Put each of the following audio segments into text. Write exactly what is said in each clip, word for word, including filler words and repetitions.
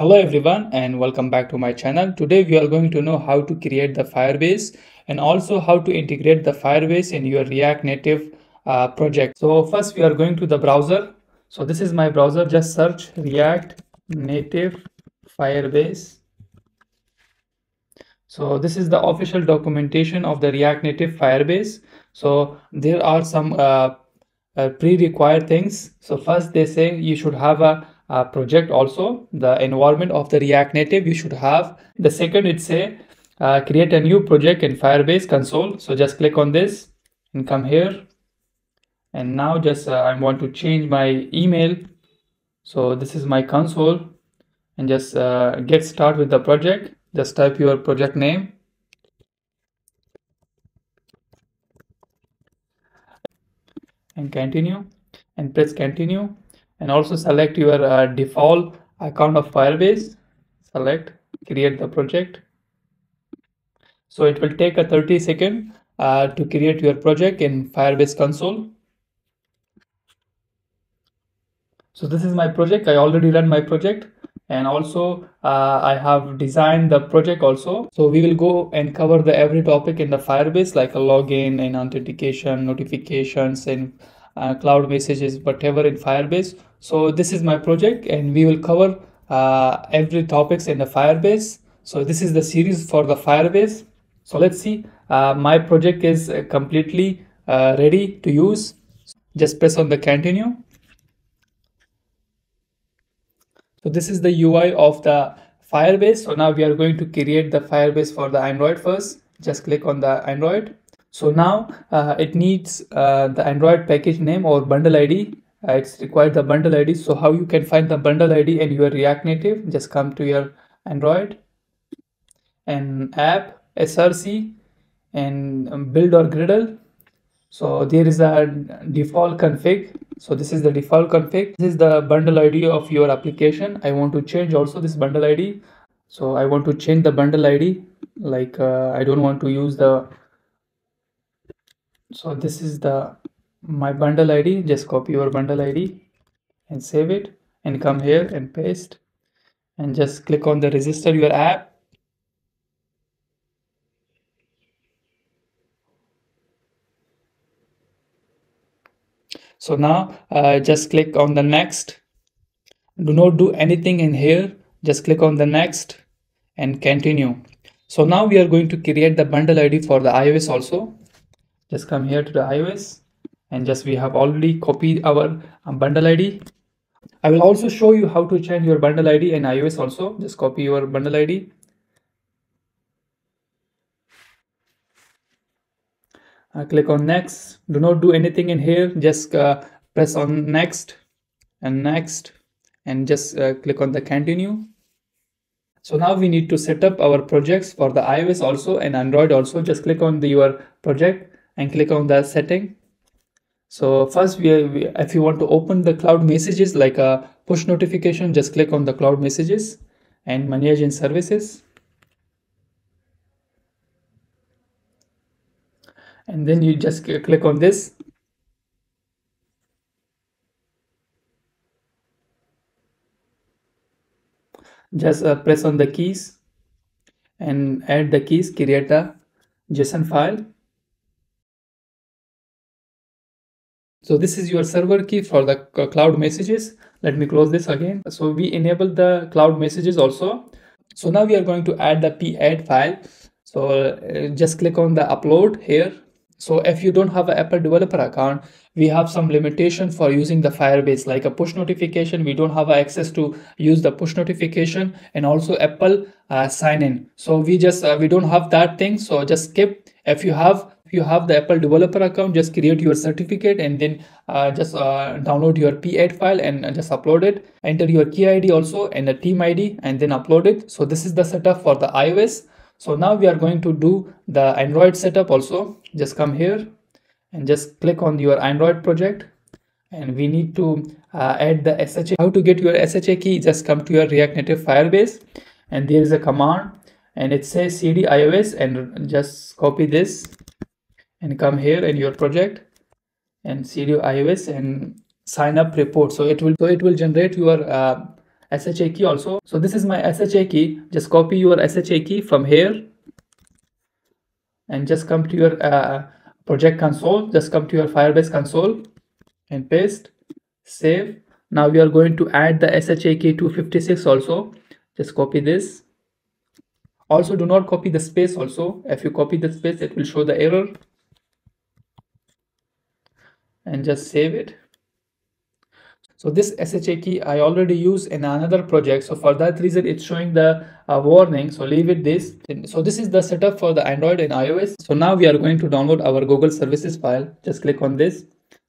Hello everyone and welcome back to my channel. Today we are going to know how to create the Firebase and also how to integrate the Firebase in your React Native uh, project. So first we are going to the browser. So this is my browser. Just search React Native Firebase. So this is the official documentation of the React Native Firebase. So there are some uh, uh, pre-required things. So first they say you should have a Uh, project, also the environment of the React Native you should have. The second, it say uh, create a new project in Firebase Console. So just click on this and come here, and now just uh, I want to change my email. So this is my console, and just uh, get started with the project. Just type your project name. And continue and press continue. And also select your uh, default account of Firebase, select, create the project. So it will take a thirty second uh, to create your project in Firebase Console. So this is my project. I already run my project, and also uh, I have designed the project also. So we will go and cover the every topic in the Firebase, like a login and authentication, notifications, and uh, cloud messages, whatever in Firebase. So this is my project, and we will cover uh, every topics in the Firebase. So this is the series for the Firebase. So let's see, uh, my project is completely uh, ready to use. Just press on the continue. So this is the U I of the Firebase. So now we are going to create the Firebase for the Android first. Just click on the Android. So now uh, it needs uh, the Android package name or bundle I D. Uh, it's required the bundle I D. So how you can find the bundle I D in your React Native? Just come to your Android and app, S R C, and build or gradle. So there is a default config. So this is the default config. This is the bundle I D of your application. I want to change also this bundle I D. So I want to change the bundle I D. Like uh, I don't want to use the. So this is the my bundle I D. Just copy your bundle I D and save it, and come here and paste, and just click on the register your app. So now uh, just click on the next. Do not do anything in here. Just click on the next and continue. So now we are going to create the bundle I D for the iOS also. Just come here to the iOS, and just we have already copied our um, bundle I D. I will also show you how to change your bundle I D in iOS also. Just copy your bundle I D. Uh, click on next. Do not do anything in here. Just uh, press on next and next, and just uh, click on the continue. So now we need to set up our projects for the iOS also and Android also. Just click on the, your project. And click on the setting. So first we, are, we if you want to open the cloud messages like a push notification, just click on the cloud messages and manage in services, and then you just click on this. Just uh, press on the keys and add the keys, create a JSON file. So this is your server key for the cloud messages. Let me close this again. So we enable the cloud messages also. So now we are going to add the P eight file. So just click on the upload here. So if you don't have an Apple developer account, we have some limitation for using the Firebase, like a push notification. We don't have access to use the push notification, and also Apple uh, sign in. So we just, uh, we don't have that thing. So just skip. If you have you have the Apple developer account, just create your certificate, and then uh, just uh, download your P eight file and just upload it. Enter your key I D also and a team I D, and then upload it. So this is the setup for the iOS. So now we are going to do the Android setup also. Just come here and just click on your Android project, and we need to uh, add the S H A. How to get your S H A key? Just come to your React Native Firebase, and there is a command, and it says C D iOS, and just copy this. And come here in your project and cd iOS and sign up report. So it will so it will generate your uh, S H A key also. So this is my S H A key. Just copy your S H A key from here and just come to your uh, project console. Just come to your Firebase console and paste, save. Now we are going to add the S H A key two fifty-six also. Just copy this. Also do not copy the space also. If you copy the space, it will show the error. And just save it. So this S H A key I already use in another project. So for that reason, it's showing the uh, warning. So leave it this. So this is the setup for the Android and iOS. So now we are going to download our Google Services file. Just click on this.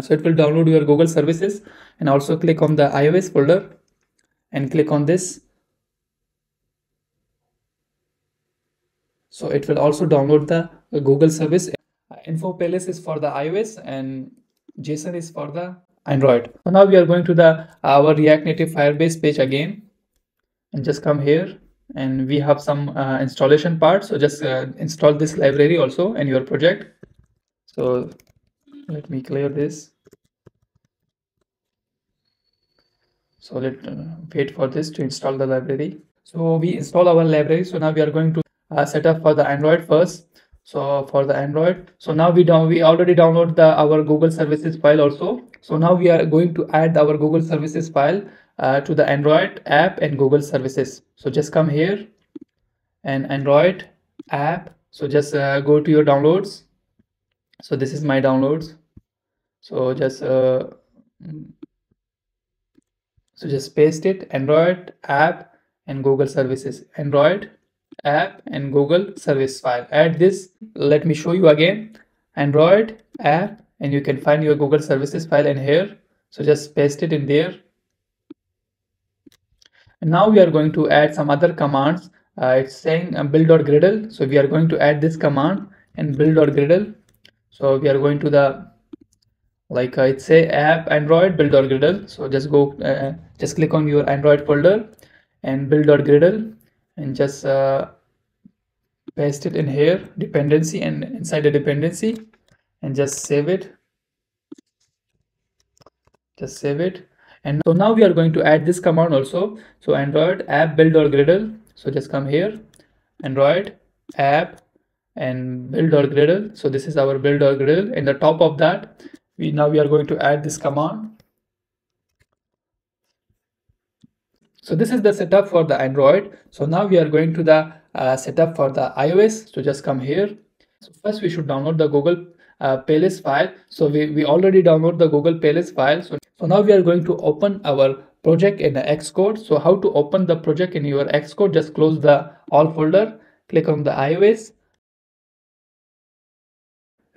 So it will download your Google Services, and also click on the iOS folder and click on this. So it will also download the uh, Google service. Info Palace is for the iOS and JSON is for the Android. So now we are going to the our React Native Firebase page again, and just come here and we have some uh, installation part. So just uh, install this library also in your project. So let me clear this. So let uh, wait for this to install the library. So we install our library. So now we are going to uh, set up for the Android first. So for the Android, so now we down we already download the our Google Services file also. So now we are going to add our Google Services file uh, to the Android app and Google Services. So just come here and Android app. So just uh, go to your downloads. So this is my downloads. So just uh, so just paste it, Android app and Google Services, Android app and Google service file. Add this. Let me show you again. Android app, and you can find your Google Services file in here. So just paste it in there. And now we are going to add some other commands. Uh, it's saying uh, build.gradle. So we are going to add this command and build.gradle. So we are going to the like uh, it say app Android build.gradle. So just go uh, just click on your Android folder and build.gradle. And just uh, paste it in here, dependency, and inside the dependency, and just save it. Just save it. And so now we are going to add this command also. So Android app build or gradle. So just come here, Android app and build or gradle. So this is our build or gradle. In the top of that, we now we are going to add this command. So this is the setup for the Android. So now we are going to the uh, setup for the iOS. So just come here. So first we should download the Google uh, Playlist file. So we, we already download the Google Playlist file. So, so now we are going to open our project in the Xcode. So how to open the project in your Xcode? Just close the all folder, click on the iOS,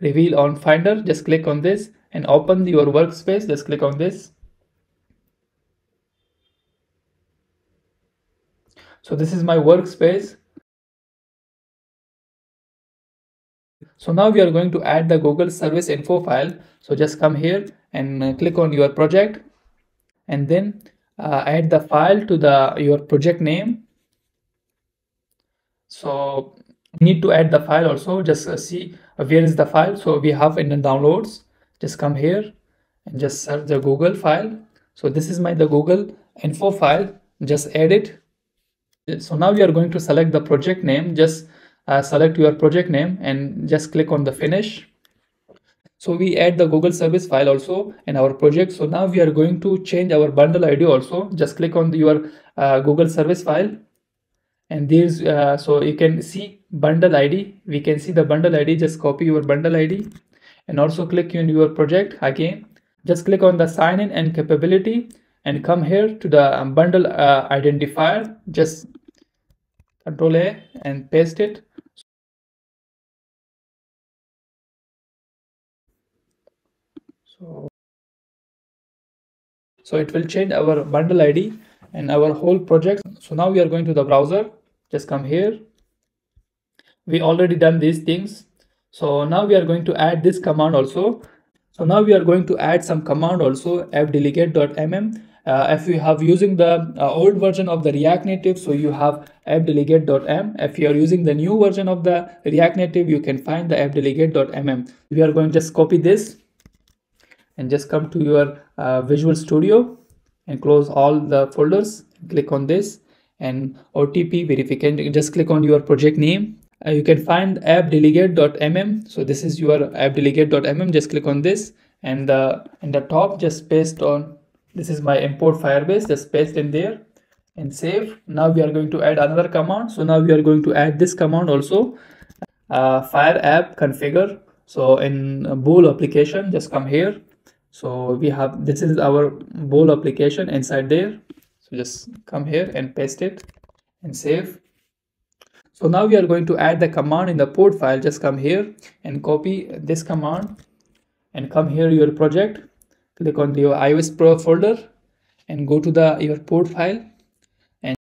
reveal on Finder, just click on this and open your workspace. Just click on this. So this is my workspace. So now we are going to add the Google service info file. So just come here and click on your project and then uh, add the file to the your project name. So need to add the file also. Just uh, see where is the file. So we have in the downloads. Just come here and just search the Google file. So this is my the Google info file. Just add it. So now we are going to select the project name. Just uh, select your project name and just click on the finish. So we add the Google service file also in our project. So now we are going to change our bundle I D also. Just click on the, your uh, Google service file. And there's uh, so you can see bundle I D. We can see the bundle I D. Just copy your bundle I D and also click on your project again. Just click on the sign in and capability and come here to the bundle uh, identifier. Just Control A and paste it. So, so it will change our bundle I D and our whole project. So now we are going to the browser. Just come here. We already done these things. So now we are going to add this command also. So now we are going to add some command also, appdelegate.mm. Uh, if you have using the uh, old version of the React Native, so you have appdelegate.m. If you are using the new version of the React Native, you can find the appdelegate.mm. We are going to just copy this and just come to your uh, Visual Studio and close all the folders click on this and O T P verification, just click on your project name. Uh, you can find app delegate dot m m. So this is your app delegate dot m m. Just click on this, and the in the top just paste on, this is my import Firebase, just paste in there and save. Now we are going to add another command. So now we are going to add this command also, uh, fire app configure. So in bool application, just come here. So we have, this is our bool application inside there. So just come here and paste it and save. So now we are going to add the command in the pod file. Just come here and copy this command and come here your project, click on your iOS Pro folder and go to the your pod file and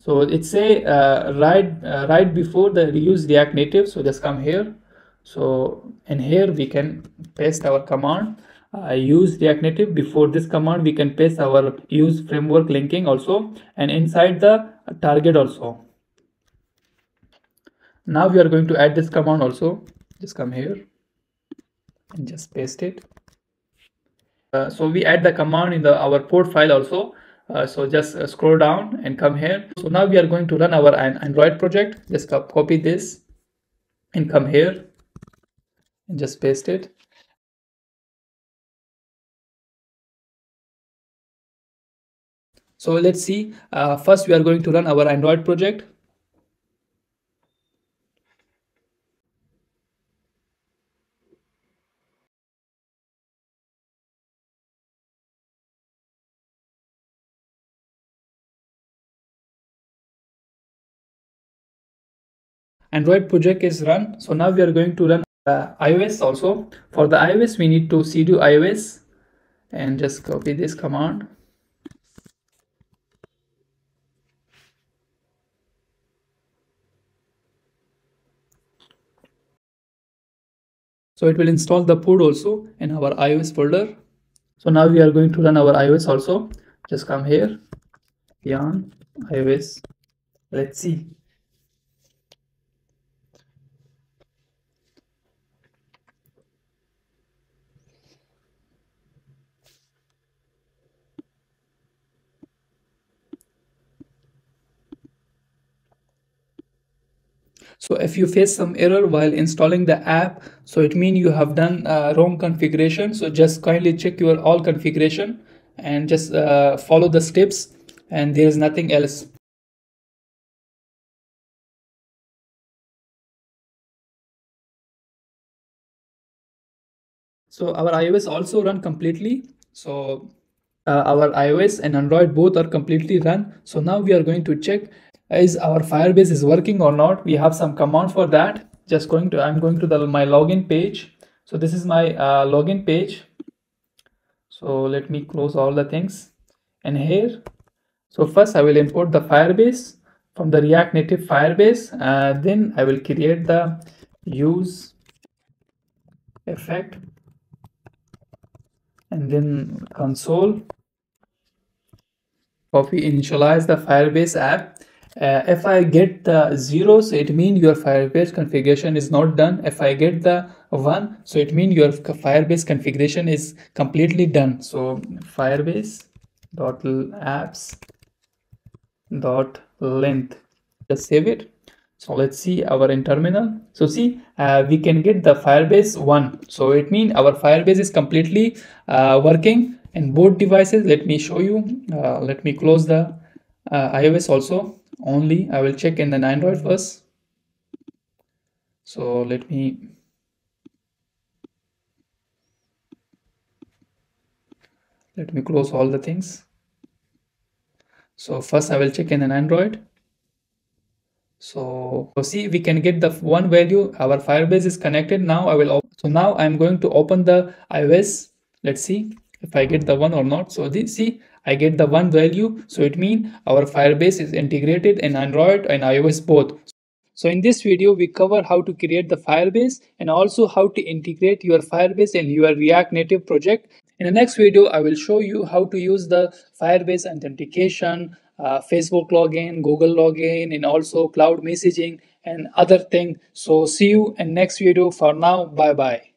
so it say uh, right uh, right before the reuse React Native. So just come here. So and here we can paste our command. Uh, use React Native. Before this command we can paste our use framework linking also, and inside the target also. Now we are going to add this command also. Just come here and just paste it. Uh, so we add the command in the our pod file also. Uh, so just uh, scroll down and come here. So now we are going to run our Android project. Just copy this and come here and just paste it. So let's see, uh, first we are going to run our Android project. Android project is run. So now we are going to run uh, iOS also. For the iOS, we need to cd iOS and just copy this command. So it will install the pod also in our iOS folder. So now we are going to run our iOS also. Just come here, yarn iOS. Let's see. So if you face some error while installing the app, so it means you have done uh, wrong configuration. So just kindly check your all configuration and just uh, follow the steps, and there is nothing else. So our iOS also run completely. So uh, our iOS and Android both are completely run. So now we are going to check is our Firebase is working or not. We have some command for that. Just going to I'm going to the my login page. So this is my uh, login page. So let me close all the things and here. So first I will import the Firebase from the React Native Firebase. Uh, then I will create the use effect and then console. Copy initialize the Firebase app. Uh, if I get the zero, so it means your Firebase configuration is not done. If I get the one, so it means your Firebase configuration is completely done. So Firebase dot apps dot length. Just save it. So let's see our in terminal. So see, uh, we can get the Firebase one. So it means our Firebase is completely uh, working in both devices. Let me show you. Uh, let me close the uh, iOS also. Only I will check in the Android first. So let me let me close all the things. So first I will check in an Android. So see, we can get the one value. Our Firebase is connected now. I will so now I'm going to open the iOS. Let's see if I get the one or not. So this, see, I get the one value. So it means our Firebase is integrated in Android and iOS both. So in this video, we cover how to create the Firebase and also how to integrate your Firebase in your React Native project. In the next video, I will show you how to use the Firebase authentication, uh, Facebook login, Google login, and also Cloud Messaging and other thing. So see you in next video. For now, bye bye.